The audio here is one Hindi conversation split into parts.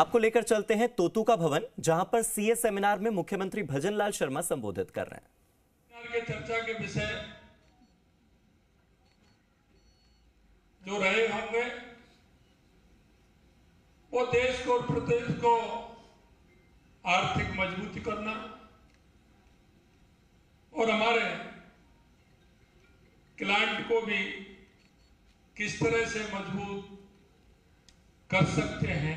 आपको लेकर चलते हैं तोतू का भवन, जहां पर सीए सेमिनार में मुख्यमंत्री भजनलाल शर्मा संबोधित कर रहे हैं। चर्चा के विषय जो रहे होंगे वो देश को और प्रदेश को आर्थिक मजबूती करना और हमारे क्लाइंट को भी किस तरह से मजबूत कर सकते हैं।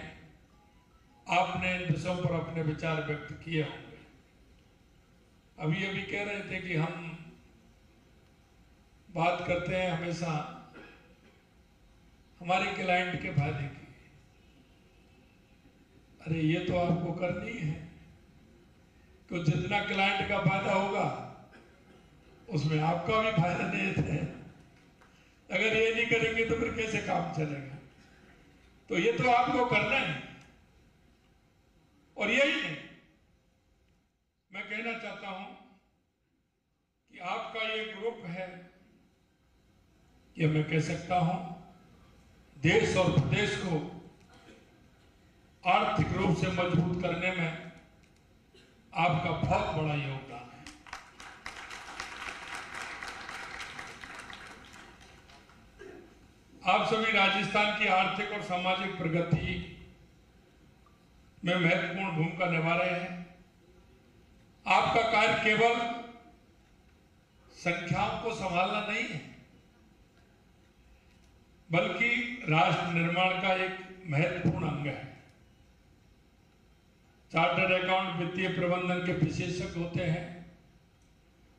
आपने इन विषयों पर अपने विचार व्यक्त किए होंगे। अभी अभी कह रहे थे कि हम बात करते हैं हमेशा हमारे क्लाइंट के फायदे की। अरे ये तो आपको करनी है कि जितना क्लाइंट का फायदा होगा उसमें आपका भी फायदा नहीं है। अगर ये नहीं करेंगे तो फिर कैसे काम चलेगा। तो ये तो आपको करना है। और यही नहीं, मैं कहना चाहता हूं कि आपका ये ग्रुप है, ये मैं कह सकता हूं देश और प्रदेश को आर्थिक रूप से मजबूत करने में आपका बहुत बड़ा योगदान है। आप सभी राजस्थान की आर्थिक और सामाजिक प्रगति में महत्वपूर्ण भूमिका निभा रहे हैं। आपका कार्य केवल संख्याओं को संभालना नहीं है, बल्कि राष्ट्र निर्माण का एक महत्वपूर्ण अंग है। चार्टर्ड अकाउंट वित्तीय प्रबंधन के विशेषज्ञ होते हैं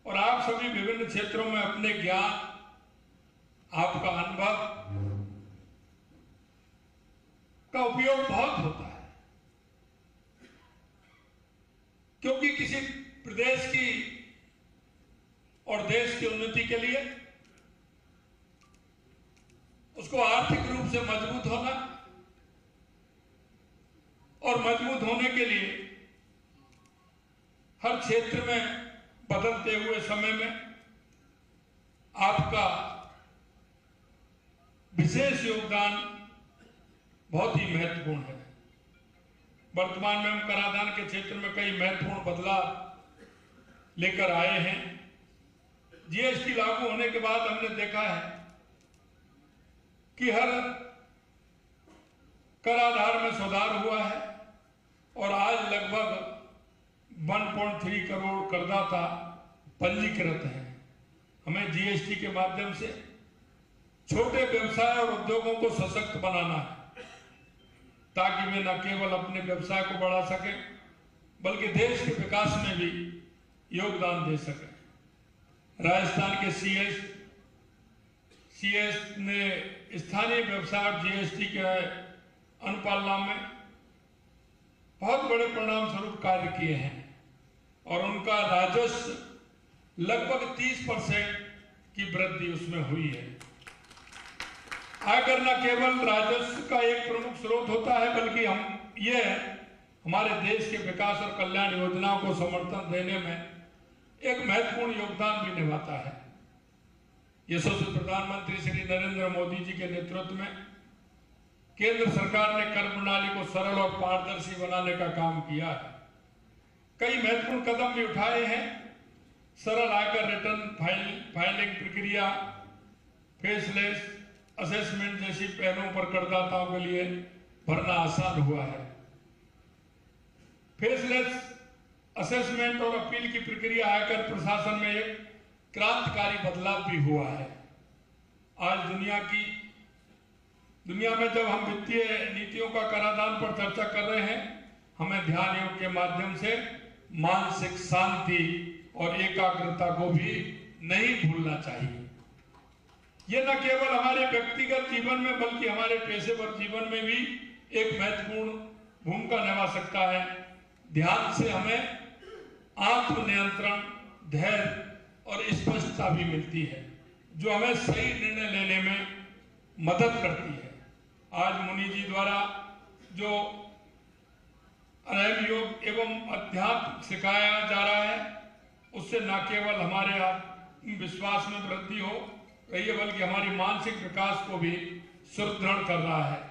और आप सभी विभिन्न क्षेत्रों में अपने ज्ञान, आपका अनुभव का उपयोग बहुत होता है, क्योंकि किसी प्रदेश की और देश की उन्नति के लिए उसको आर्थिक रूप से मजबूत होना और मजबूत होने के लिए हर क्षेत्र में बदलते हुए समय में आपका विशेष योगदान बहुत ही महत्वपूर्ण है। वर्तमान में हम कराधान के क्षेत्र में कई महत्वपूर्ण बदलाव लेकर आए हैं। जीएसटी लागू होने के बाद हमने देखा है कि हर कर आधार में सुधार हुआ है और आज लगभग 1.3 करोड़ करदाता पंजीकृत हैं। हमें जीएसटी के माध्यम से छोटे व्यवसाय और उद्योगों को सशक्त बनाना है, ताकि वे न केवल अपने व्यवसाय को बढ़ा सकें बल्कि देश के विकास में भी योगदान दे सकें। राजस्थान के सीएस ने स्थानीय व्यवसाय और जीएसटी के अनुपालना में बहुत बड़े परिणाम स्वरूप कार्य किए हैं और उनका राजस्व लगभग 30% की वृद्धि उसमें हुई है। आयकर न केवल राजस्व का एक प्रमुख स्रोत होता है, बल्कि हम ये हमारे देश के विकास और कल्याण योजनाओं को समर्थन देने में एक महत्वपूर्ण योगदान भी निभाता है। यशस्वी प्रधानमंत्री श्री नरेंद्र मोदी जी के नेतृत्व में केंद्र सरकार ने कर प्रणाली को सरल और पारदर्शी बनाने का काम किया है। कई महत्वपूर्ण कदम भी उठाए हैं। सरल आयकर रिटर्न फाइलिंग प्रक्रिया, फेसलेस असेसमेंट जैसी पहलों पर करदाताओं के लिए भरना आसान हुआ है। फेसलेस असेसमेंट और अपील की प्रक्रिया आयकर प्रशासन में एक क्रांतिकारी बदलाव भी हुआ है। आज दुनिया में जब हम वित्तीय नीतियों का कराधान पर चर्चा कर रहे हैं, हमें ध्यान योग के माध्यम से मानसिक शांति और एकाग्रता को भी नहीं भूलना चाहिए। यह न केवल हमारे व्यक्तिगत जीवन में बल्कि हमारे पेशेवर जीवन में भी एक महत्वपूर्ण भूमिका निभा सकता है। ध्यान से हमें आत्मनियंत्रण, धैर्य और स्पष्टता भी मिलती है, जो हमें सही निर्णय लेने में मदद करती है। आज मुनि जी द्वारा जो अहम योग एवं अध्यात्म सिखाया जा रहा है, उससे न केवल हमारे आत्मविश्वास में वृद्धि हो रही है बल्कि हमारी मानसिक विकास को भी सुदृढ़ कर रहा है।